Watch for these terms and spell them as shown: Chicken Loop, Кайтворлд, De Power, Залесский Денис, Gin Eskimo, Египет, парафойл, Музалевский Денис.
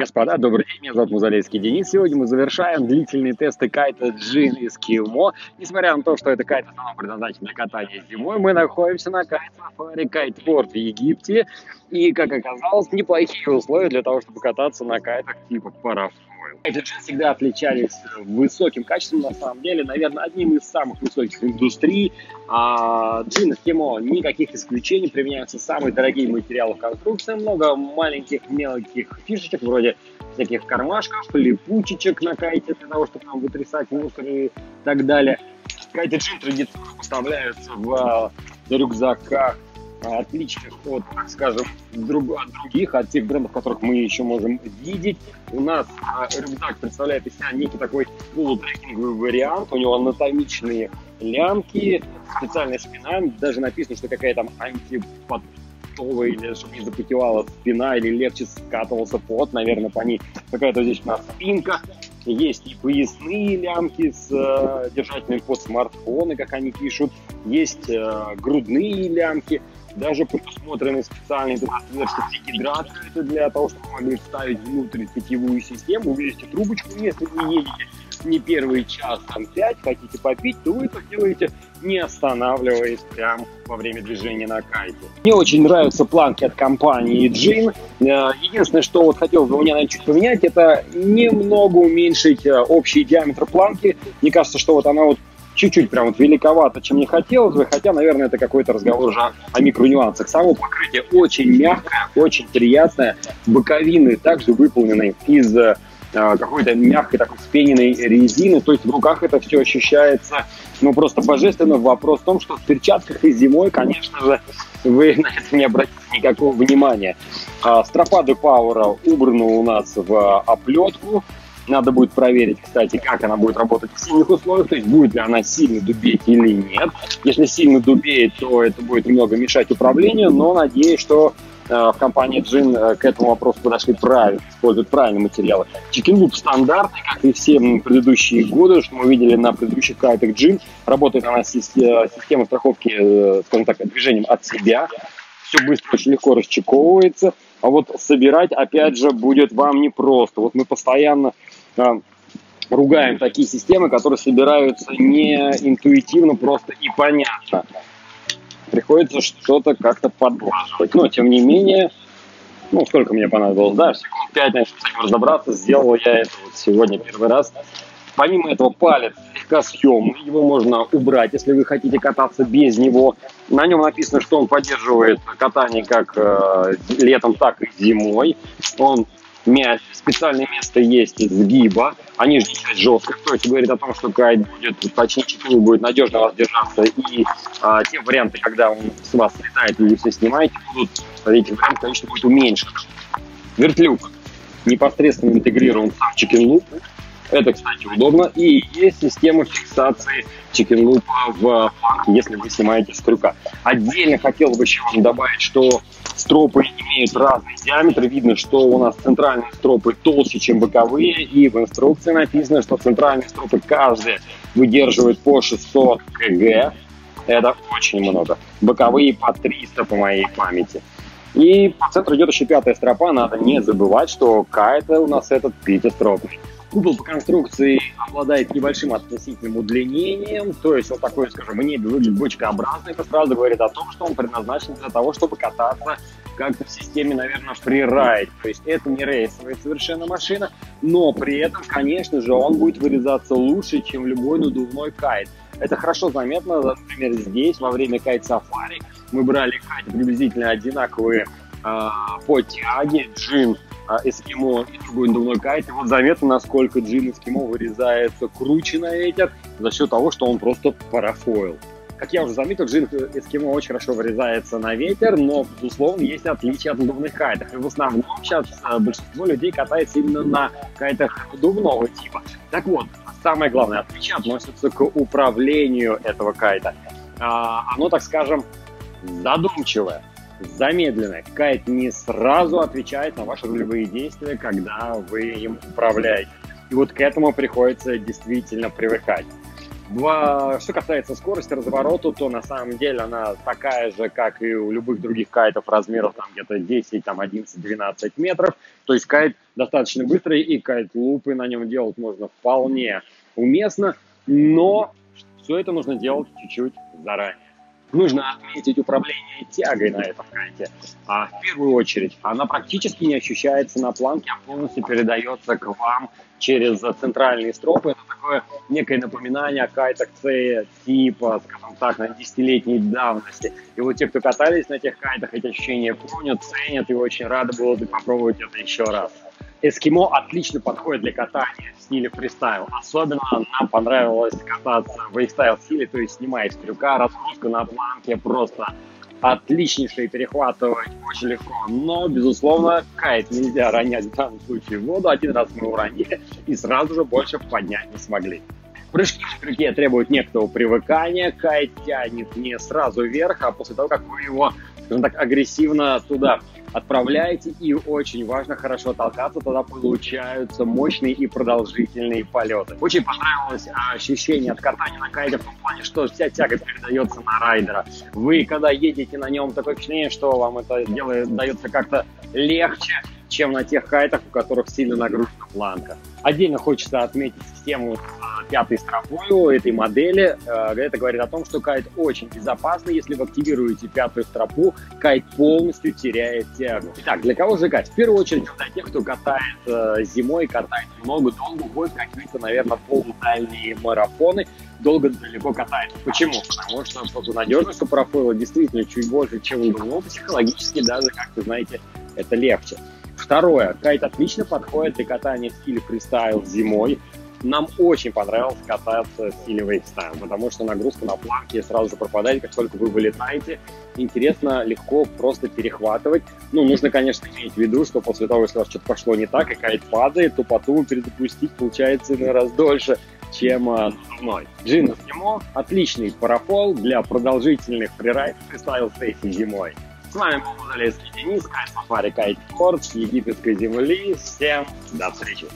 Господа, добрый день, меня зовут Музалевский Денис. Сегодня мы завершаем длительные тесты кайта Gin Eskimo. Несмотря на то, что это кайт основном предназначен для катания зимой, мы находимся на кайт-сафари Кайтворлд в Египте. И, как оказалось, неплохие условия для того, чтобы кататься на кайтах типа парафойл. Кайты Gin всегда отличались высоким качеством, на самом деле, наверное, одним из самых высоких индустрий. А Gin Eskimo никаких исключений, применяются самые дорогие материалы конструкции, много маленьких мелких фишечек, вроде всяких кармашков, липучечек на кайте для того, чтобы там вытрясать мусор и так далее. Кайты Gin традиционно поставляются в рюкзаках, отличных от, так скажем, от других, от тех брендов, которых мы еще можем видеть. У нас рюкзак представляет из себя некий такой полутрекинговый вариант, у него анатомичные лямки, специальная спина, даже написано, что какая-то там антиподпись, или чтобы не запотевала спина, или легче скатывался пот, наверное, по ней. Какая-то здесь у нас спинка, есть и поясные лямки с держателями под смартфоны, как они пишут, есть грудные лямки, даже предусмотрены специальные гидраторы для того, чтобы могли вставить внутрь питьевую систему, увидите трубочку, если вы едете не первый час, там 5, хотите попить, то вы это делаете, не останавливаясь прямо во время движения на кайте. Мне очень нравятся планки от компании Gin. Единственное, что вот хотел бы у меня чуть поменять, это немного уменьшить общий диаметр планки. Мне кажется, что вот она вот чуть-чуть прям вот великовато, чем не хотелось бы, хотя, наверное, это какой-то разговор уже о микронюансах. Само покрытие очень мягкое, очень приятное. Боковины также выполнены из какой-то мягкой такой вспененной резины, то есть в руках это все ощущается, ну, просто божественно. Вопрос в том, что в перчатках и зимой, конечно же, вы на это не обратите никакого внимания. Стропа De Power убрана у нас в оплетку. Надо будет проверить, кстати, как она будет работать в сильных условиях, то есть будет ли она сильно дубеть или нет. Если сильно дубеет, то это будет немного мешать управлению, но надеюсь, что в компании Gin к этому вопросу подошли правильно, используют правильные материалы. Chicken Loop стандартный, как и все предыдущие годы, что мы видели на предыдущих кайтах Gin. Работает она система страховки, скажем так, движением от себя. Все быстро, очень легко расчековывается. А вот собирать, опять же, будет вам непросто. Вот мы постоянно ругаем такие системы, которые собираются не интуитивно, просто и понятно. Приходится что-то как-то подлаживать. Но, тем не менее, ну, сколько мне понадобилось, да, секунд 5, наверное, с этим разобраться. Сделал я это вот сегодня первый раз. Помимо этого, палец слегка съемный, его можно убрать, если вы хотите кататься без него. На нем написано, что он поддерживает катание как летом, так и зимой. Он мяч, специальное место есть сгиба, а нижняя часть жесткая, то есть говорит о том, что кайт будет, точнее, чеклу будет надежно вас держаться, и те варианты, когда он с вас слетает или все снимаете, будут, эти варианты, конечно, будут уменьшены. Вертлюк непосредственно интегрирован в Chicken Loop, это, кстати, удобно, и есть система фиксации Chicken Loop в фланге, если вы снимаете с крюка. Отдельно хотел бы еще вам добавить, что стропы имеют разный диаметр. Видно, что у нас центральные стропы толще, чем боковые. И в инструкции написано, что центральные стропы каждая выдерживает по 600 кг. Это очень много. Боковые по 300 по моей памяти. И по центру идет еще 5-я стропа. Надо не забывать, что кайт у нас этот пятистропный. Купол по конструкции обладает небольшим относительным удлинением, то есть вот такой, скажем, в небе выглядит бочкообразный, это сразу говорит о том, что он предназначен для того, чтобы кататься как-то в системе, наверное, фрирайд. То есть это не рейсовая совершенно машина, но при этом, конечно же, он будет вырезаться лучше, чем любой надувной кайт. Это хорошо заметно, например, здесь, во время кайт-сафари, мы брали кайты приблизительно одинаковые по тяге, Gin Eskimo и другой надувной кайт. И вот заметно, насколько Gin Eskimo вырезается круче на ветер за счет того, что он просто парафойл. Как я уже заметил, Gin Eskimo очень хорошо вырезается на ветер, но, безусловно, есть отличия от надувных кайтов. И в основном сейчас большинство людей катается именно на кайтах надувного типа. Так вот, самое главное отличие относится к управлению этого кайта. Оно, так скажем, задумчивое, замедленное. Кайт не сразу отвечает на ваши рулевые действия, когда вы им управляете. И вот к этому приходится действительно привыкать. Что касается скорости разворота, то на самом деле она такая же, как и у любых других кайтов, размеров там где-то 10, там 11, 12 метров. То есть кайт достаточно быстрый, и кайт-лупы на нем делать можно вполне уместно, но все это нужно делать чуть-чуть заранее. Нужно отметить управление тягой на этом кайте. В первую очередь, она практически не ощущается на планке, а полностью передается к вам через центральные стропы. Это такое некое напоминание о кайтах типа, скажем так, на 10-летней давности. И вот те, кто катались на этих кайтах, эти ощущения помнят, ценят, и очень рады было бы попробовать это еще раз. Эскимо отлично подходит для катания в стиле фристайл. Особенно нам понравилось кататься в фристайл-стиле, то есть снимая с крюка, разгрузка на планке, просто отличнейшее перехватывать очень легко. Но, безусловно, кайт нельзя ронять в данном случае в воду. Один раз мы уронили и сразу же больше поднять не смогли. Прыжки в крюке требуют некоторого привыкания. Кайт тянет не сразу вверх, а после того, как вы его, скажем так, агрессивно туда отправляете, и очень важно хорошо толкаться, тогда получаются мощные и продолжительные полеты. Очень понравилось ощущение от катания на кайте в том плане, что вся тяга передается на райдера. Вы, когда едете на нем, такое впечатление, что вам это дается как-то легче, чем на тех кайтах, у которых сильно нагружена планка. Отдельно хочется отметить систему с пятой стропой у этой модели. Это говорит о том, что кайт очень безопасный. Если вы активируете пятую стропу, кайт полностью теряет тягу. Итак, для кого же кайт? В первую очередь для тех, кто катает зимой, катает много, долго уходит в какие-то, наверное, полудальные марафоны, долго далеко катает. Почему? Потому что надежность у профайла действительно чуть больше, чем у другого. Психологически даже, как вы знаете, это легче. Второе. Кайт отлично подходит для катания в стиле фристайл зимой. Нам очень понравилось кататься в стиле вейкстайл, потому что нагрузка на планке сразу же пропадает, как только вы вылетаете. Интересно, легко просто перехватывать. Ну, нужно, конечно, иметь в виду, что после того, если у вас что-то пошло не так, и кайт падает, то потом перезапустить получается на раз дольше, чем мной. Gin Eskimo – отличный парафол для продолжительных фрирайд фристайл-сессий зимой. С вами был Залесский Денис, кайт-сафари, Кайтворлд, с египетской земли. Всем до встречи!